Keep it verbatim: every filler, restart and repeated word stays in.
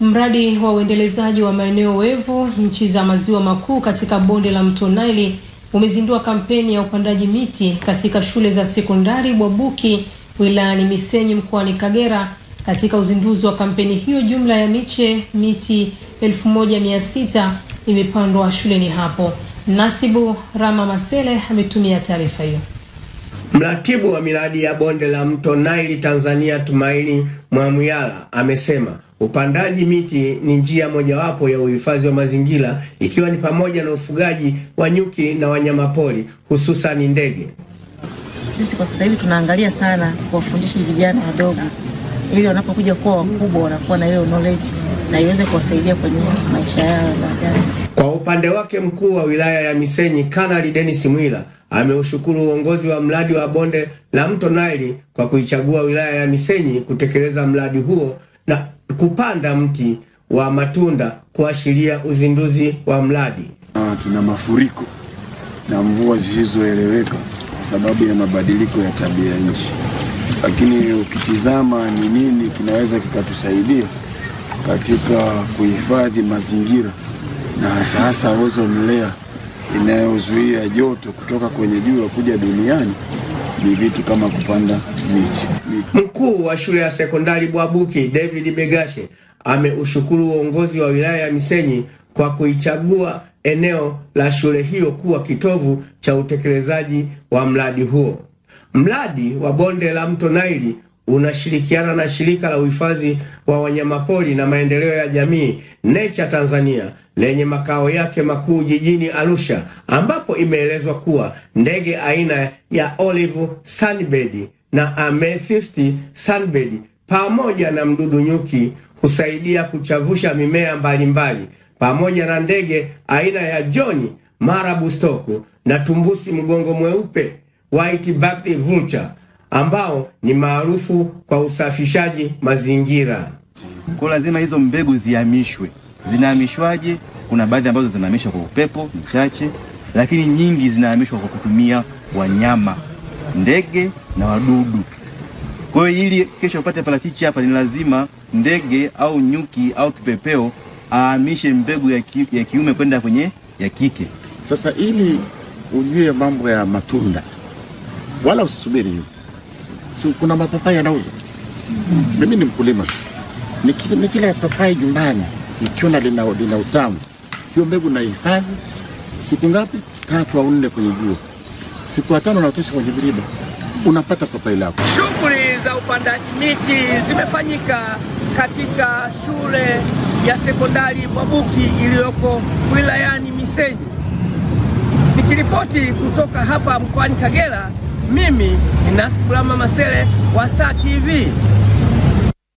Mradi wa uendelezaji wa maeneo wevu nchi za maziwa makuu katika bonde la Mto Naili umezindua kampeni ya upandaji miti katika shule za sekondari Bwabuki wilayani Misenyi mkoani Kagera. Katika uzinduzi wa kampeni hiyo, jumla ya miche miti elfu moja mia sita imepandwa shuleni hapo. Nasibu Rama Masele ametumia taarifa hiyo. Mratibu wa miradi ya bonde la Mto Naili Tanzania Tumaini Mwamuyala amesema upandaji miti ni njia mojawapo ya uhifadhi wa mazingira, ikiwa ni pamoja na ufugaji wa nyuki na wanyama pori hususan ndege. Sisi kwa sasa hivi tunaangalia sana kuwafundisha vijana wadogo ili wanapokuja kuwa wakubwa wanakuwa na hiyo knowledge na iweze kuwasaidia kwenye maisha yao baadaye. Kwa upande wake, mkuu wa wilaya ya Misenyi Colonel Dennis Mwila ameushukuru uongozi wa mradi wa bonde la Mto Naili kwa kuichagua wilaya ya Misenyi kutekeleza mradi huo na kupanda mti wa matunda kuashiria uzinduzi wa mradi. Tuna mafuriko na mvua zisizoeleweka kwa sababu ya mabadiliko ya tabia nchi, lakini ukitizama ni nini kinaweza kikatusaidia katika kuhifadhi mazingira na hasa hasa ozone layer inayozuia joto kutoka kwenye jua kuja duniani ni vitu kama kupanda miti. Mkuu wa shule ya sekondari Bwabuki David Begashe ameushukuru uongozi wa wilaya ya Misenyi kwa kuichagua eneo la shule hiyo kuwa kitovu cha utekelezaji wa mradi huo. Mradi wa bonde la Mto Naili unashirikiana na shirika la uhifadhi wa wanyamapori na maendeleo ya jamii Nature Tanzania lenye makao yake makuu jijini Arusha, ambapo imeelezwa kuwa ndege aina ya olive sunbird na amethyst sunbird pamoja na mdudu nyuki husaidia kuchavusha mimea mbalimbali, pamoja na ndege aina ya John marabustoku na tumbusi mgongo mweupe white backed vulture ambao ni maarufu kwa usafishaji mazingira. Kwa lazima hizo mbegu zihamishwe. Zinahamishwaje? Kuna baadhi ambazo zinahamishwa kwa upepo mchache, lakini nyingi zinahamishwa kwa kutumia wanyama, ndege na wadudu. Kwa hiyo ili kesho upate parachichi hapa, ni lazima ndege au nyuki au kipepeo ahamishe mbegu ya, ki, ya kiume kwenda kwenye ya kike. Sasa ili ujue mambo ya matunda wala usisubiri hiyo. So, kuna mapapai yanauzwa. Mimi ni mkulima. Nikila papai nyumbani, nikiona lina, lina utamu, hiyo mbegu naihifadhi siku ngapi? Tatu au nne kwenye jua. Siku ya tano unatosha kwenye viriba, unapata papai lako. Shughuli za upandaji miti zimefanyika katika shule ya sekondari Bwabuki iliyoko wilayani Misenyi. Nikiripoti kutoka hapa mkoani Kagera, mimi ni Nasibu Rama Masele wa Star T V.